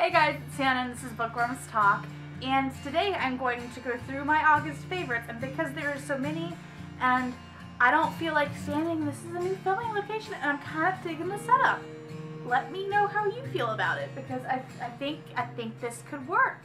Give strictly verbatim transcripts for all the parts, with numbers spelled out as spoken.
Hey guys, it's Hannah and this is Bookworms Talk, and today I'm going to go through my August favorites, and because there are so many and I don't feel like standing, this is a new filming location and I'm kind of digging the setup. Let me know how you feel about it because I, I think I think this could work.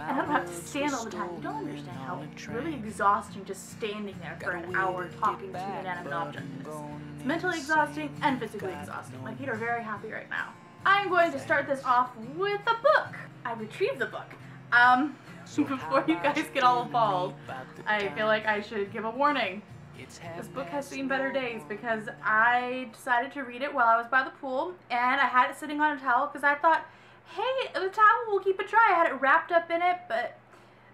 I don't have to stand all the time. You don't understand how really exhausting just standing there for an hour talking to an inanimate object is. It's mentally exhausting and physically exhausting. My feet are very happy right now. I'm going to start this off with a book. I retrieved the book. Um, before you guys get all appalled, I feel like I should give a warning. This book has seen better days because I decided to read it while I was by the pool, and I had it sitting on a towel because I thought, hey, the towel will keep it dry. I had it wrapped up in it, but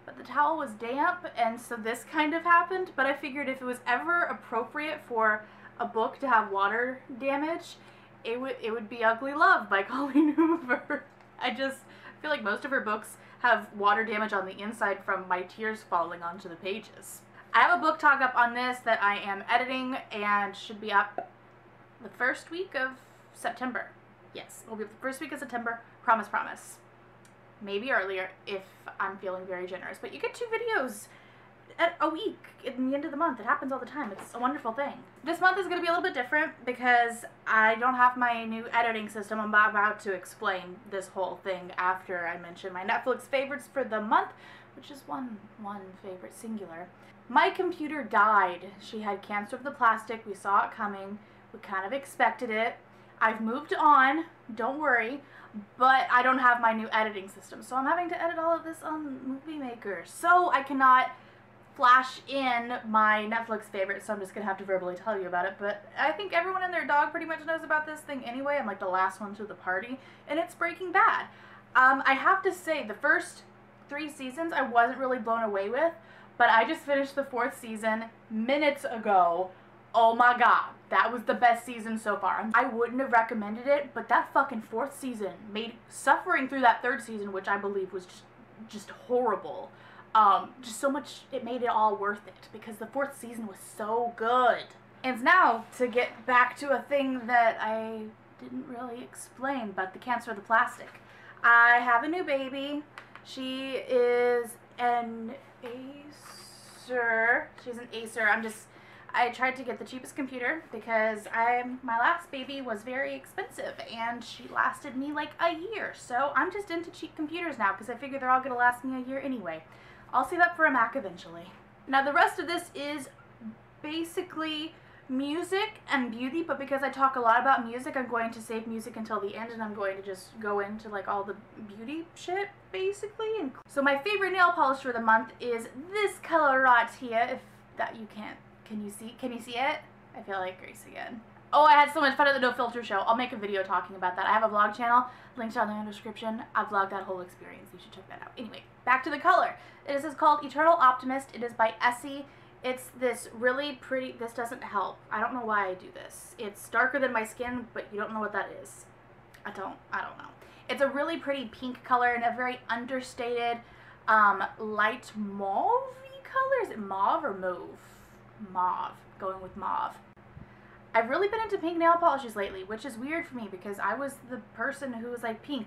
but the towel was damp, and so this kind of happened. But I figured if it was ever appropriate for a book to have water damage, it would it would be Ugly Love by Colleen Hoover. I just feel like most of her books have water damage on the inside from my tears falling onto the pages. I have a book talk up on this that I am editing and should be up the first week of September. Yes, it'll be up the first week of September. Promise, promise. Maybe earlier if I'm feeling very generous. But you get two videos at a week at the end of the month. It happens all the time. It's a wonderful thing. This month is going to be a little bit different because I don't have my new editing system. I'm about to explain this whole thing after I mention my Netflix favorites for the month, which is one one favorite singular. My computer died. She had cancer of the plastic. We saw it coming. We kind of expected it. I've moved on, don't worry, but I don't have my new editing system, so I'm having to edit all of this on Movie Maker. So I cannot flash in my Netflix favorites, so I'm just gonna have to verbally tell you about it. But I think everyone and their dog pretty much knows about this thing anyway. I'm like the last one to the party, and it's Breaking Bad. Um, I have to say, the first three seasons I wasn't really blown away with, but I just finished the fourth season minutes ago. Oh my god, that was the best season so far. I wouldn't have recommended it, but that fucking fourth season made suffering through that third season, which I believe was just, just horrible. Um, just so much, it made it all worth it because the fourth season was so good. And now to get back to a thing that I didn't really explain, but the cancer of the plastic. I have a new baby. She is an Acer. She's an Acer. I'm just... I tried to get the cheapest computer because I, my last baby was very expensive and she lasted me like a year. So I'm just into cheap computers now because I figure they're all going to last me a year anyway. I'll save up for a Mac eventually. Now the rest of this is basically music and beauty, but because I talk a lot about music, I'm going to save music until the end and I'm going to just go into like all the beauty shit basically. And so my favorite nail polish for the month is this color right here, if that you can't. Can you see? Can you see it? I feel like Grace again. Oh, I had so much fun at the No Filter show. I'll make a video talking about that. I have a vlog channel. Linked down in the description. I vlogged that whole experience. You should check that out. Anyway, back to the color. This is called Eternal Optimist. It is by Essie. It's this really pretty... This doesn't help. I don't know why I do this. It's darker than my skin, but you don't know what that is. I don't... I don't know. It's a really pretty pink color and a very understated um, light mauve-y color. Is it mauve or mauve? Mauve, going with mauve. I've really been into pink nail polishes lately, which is weird for me because I was the person who was like pink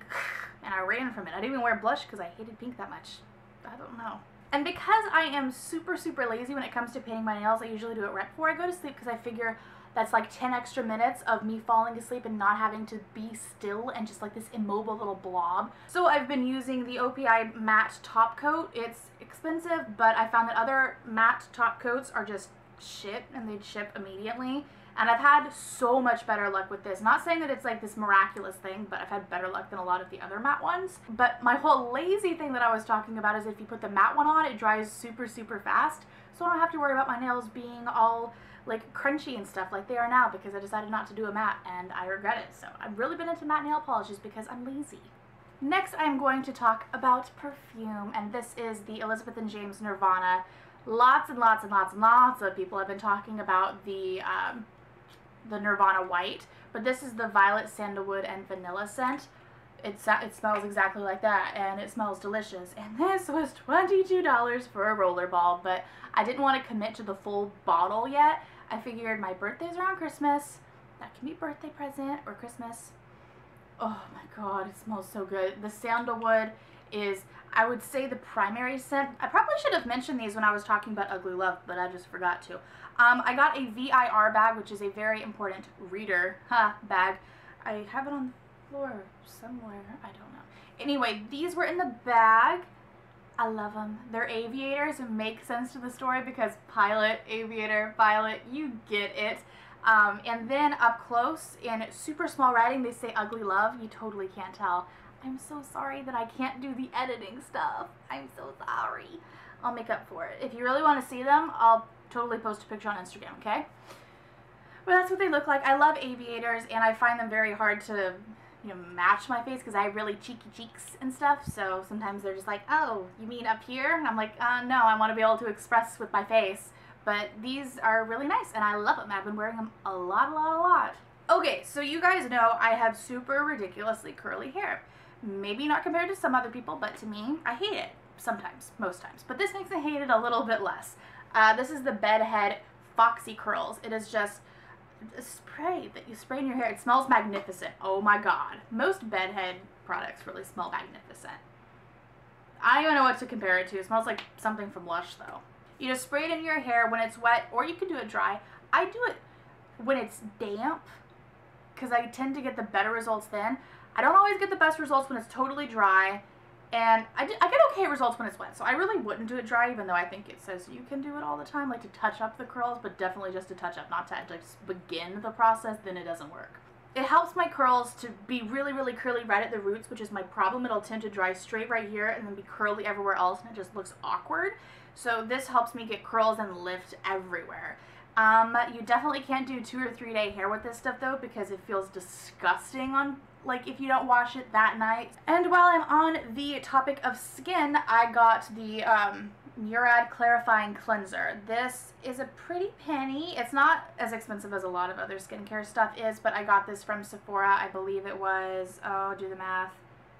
and I ran from it. I didn't even wear blush because I hated pink that much. I don't know. And because I am super super lazy when it comes to painting my nails, I usually do it right before I go to sleep because I figure that's like ten extra minutes of me falling asleep and not having to be still and just like this immobile little blob. So I've been using the O P I matte top coat. It's expensive, but I found that other matte top coats are just ship and they'd ship immediately, and I've had so much better luck with this. Not saying that it's like this miraculous thing, but I've had better luck than a lot of the other matte ones. But my whole lazy thing that I was talking about is if you put the matte one on, it dries super super fast, so I don't have to worry about my nails being all like crunchy and stuff like they are now because I decided not to do a matte and I regret it. So I've really been into matte nail polishes because I'm lazy. Next I'm going to talk about perfume, and this is the Elizabeth and James Nirvana. Lots and lots and lots and lots of people have been talking about the um, the Nirvana White, but this is the Violet Sandalwood and Vanilla scent. It's, it smells exactly like that, and it smells delicious. And this was twenty-two dollars for a rollerball, but I didn't want to commit to the full bottle yet. I figured my birthday's around Christmas. That can be birthday present or Christmas. Oh my god, it smells so good. The sandalwood is, I would say, the primary scent. I probably should have mentioned these when I was talking about Ugly Love, but I just forgot to. Um, I got a V I R bag, which is a very important reader huh, bag. I have it on the floor somewhere. I don't know. Anyway, these were in the bag. I love them. They're aviators and make sense to the story because pilot, aviator, violet, you get it. Um, and then up close in super small writing, they say Ugly Love. You totally can't tell. I'm so sorry that I can't do the editing stuff. I'm so sorry. I'll make up for it. If you really want to see them, I'll totally post a picture on Instagram, okay? Well, that's what they look like. I love aviators, and I find them very hard to, you know, match my face because I have really cheeky cheeks and stuff, so sometimes they're just like, oh, you mean up here? And I'm like, uh, no, I want to be able to express with my face. But these are really nice, and I love them. I've been wearing them a lot, a lot, a lot. Okay, so you guys know I have super ridiculously curly hair. Maybe not compared to some other people, but to me, I hate it sometimes, most times. But this makes me hate it a little bit less. Uh, this is the Bedhead Foxy Curls. It is just a spray that you spray in your hair. It smells magnificent. Oh my god. Most Bedhead products really smell magnificent. I don't even know what to compare it to. It smells like something from Lush, though. You just spray it in your hair when it's wet, or you can do it dry. I do it when it's damp because I tend to get the better results then. I don't always get the best results when it's totally dry, and I, do, I get okay results when it's wet, so I really wouldn't do it dry, even though I think it says you can do it all the time, like to touch up the curls, but definitely just to touch up, not to just begin the process, then it doesn't work. It helps my curls to be really, really curly right at the roots, which is my problem. It'll tend to dry straight right here and then be curly everywhere else, and it just looks awkward. So this helps me get curls and lift everywhere. Um, you definitely can't do two or three day hair with this stuff though, because it feels disgusting on, like, if you don't wash it that night. And while I'm on the topic of skin, I got the um, Murad Clarifying Cleanser. This is a pretty penny. It's not as expensive as a lot of other skincare stuff is, but I got this from Sephora. I believe it was, oh, do the math.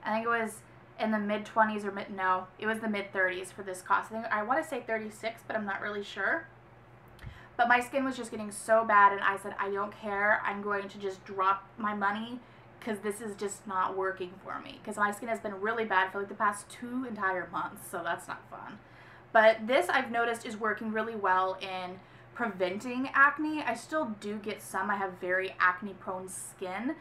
I think it was in the mid twenties or mid, no, it was the mid thirties for this cost. I think, I want to say thirty-six, but I'm not really sure. But my skin was just getting so bad, and I said, I don't care, I'm going to just drop my money because this is just not working for me. Because my skin has been really bad for like the past two entire months, so that's not fun. But this, I've noticed, is working really well in preventing acne. I still do get some. I have very acne-prone skin,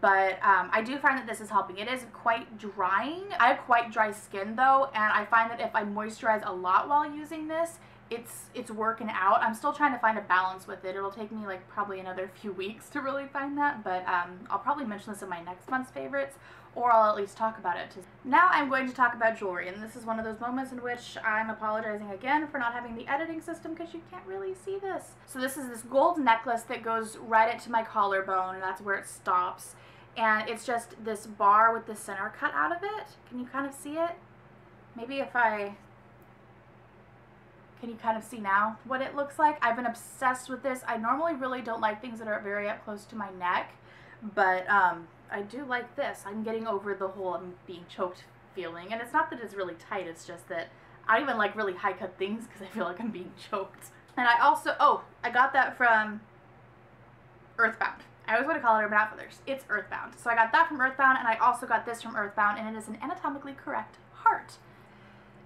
but um, I do find that this is helping. It is quite drying. I have quite dry skin, though, and I find that if I moisturize a lot while using this, It's, it's working out. I'm still trying to find a balance with it. It'll take me like probably another few weeks to really find that, but um, I'll probably mention this in my next month's favorites, or I'll at least talk about it. Now I'm going to talk about jewelry, and this is one of those moments in which I'm apologizing again for not having the editing system because you can't really see this. So this is this gold necklace that goes right into my collarbone, and that's where it stops. And it's just this bar with the center cut out of it. Can you kind of see it? Maybe if I... Can you kind of see now what it looks like? I've been obsessed with this. I normally really don't like things that are very up close to my neck, but um, I do like this. I'm getting over the whole I'm being choked feeling, and it's not that it's really tight, it's just that I don't even like really high-cut things because I feel like I'm being choked. And I also, oh, I got that from EarthBound. I always want to call it Urban Outfitters. It's EarthBound. So I got that from EarthBound, and I also got this from EarthBound, and it is an anatomically correct heart.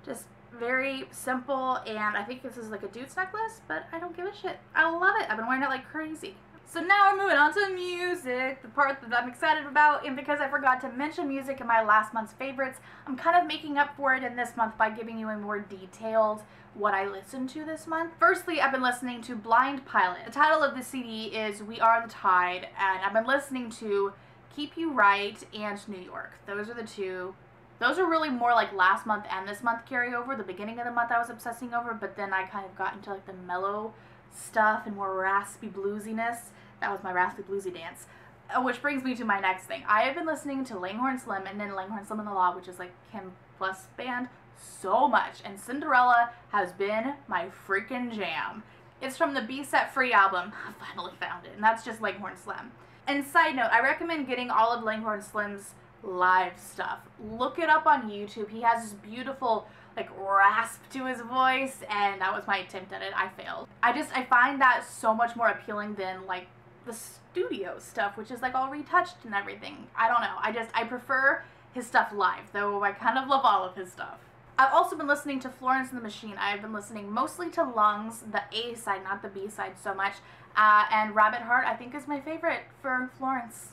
Just... very simple, and I think this is like a dude's necklace, but I don't give a shit. I love it. I've been wearing it like crazy. So now we're moving on to music, the part that I'm excited about, and because I forgot to mention music in my last month's favorites, I'm kind of making up for it in this month by giving you a more detailed what I listened to this month. Firstly, I've been listening to Blind Pilot. The title of the C D is We Are The Tide, and I've been listening to Keep You Right and New York. Those are the two. Those are really more like last month and this month carryover. The beginning of the month I was obsessing over, but then I kind of got into like the mellow stuff and more raspy bluesiness. That was my raspy bluesy dance. Which brings me to my next thing. I have been listening to Langhorne Slim and then Langhorne Slim and the Law, which is like Kim Plus band, so much. And Cinderella has been my freaking jam. It's from the Be Set Free album. I finally found it. And that's just Langhorne Slim. And side note, I recommend getting all of Langhorne Slim's live stuff. Look it up on YouTube. He has this beautiful like rasp to his voice, and that was my attempt at it. I failed. I just I find that so much more appealing than like the studio stuff, which is like all retouched and everything. I don't know. I just, I prefer his stuff live, though I kind of love all of his stuff. I've also been listening to Florence and the Machine. I've been listening mostly to Lungs, the A side, not the B side so much, uh, and Rabbit Heart I think is my favorite for Florence.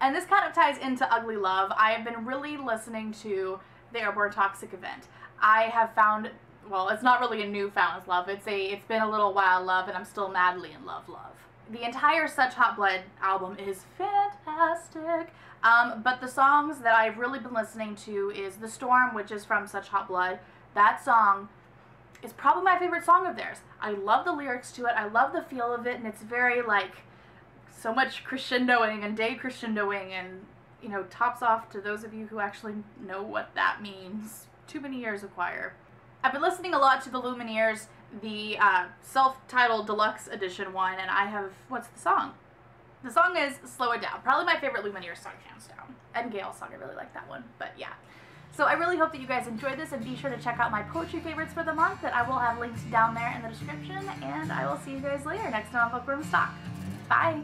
And this kind of ties into UGLY LOVE. I have been really listening to The Airborne Toxic Event. I have found, well, it's not really a newfound love, it's a, it's been a little while love, and I'm still madly in love love. The entire Such Hot Blood album is fantastic, um, but the songs that I've really been listening to is The Storm, which is from Such Hot Blood. That song is probably my favorite song of theirs. I love the lyrics to it, I love the feel of it, and it's very, like, so much crescendoing and decrescendoing, and, you know, tops off to those of you who actually know what that means. Too many years of choir. I've been listening a lot to The Lumineers, the uh, self-titled deluxe edition one, and I have, what's the song? The song is Slow It Down, probably my favorite Lumineers song, hands down. And Gail's song, I really like that one, but yeah. So I really hope that you guys enjoyed this, and be sure to check out my poetry favorites for the month that I will have linked down there in the description, and I will see you guys later next time on Bookworm Stock. Bye!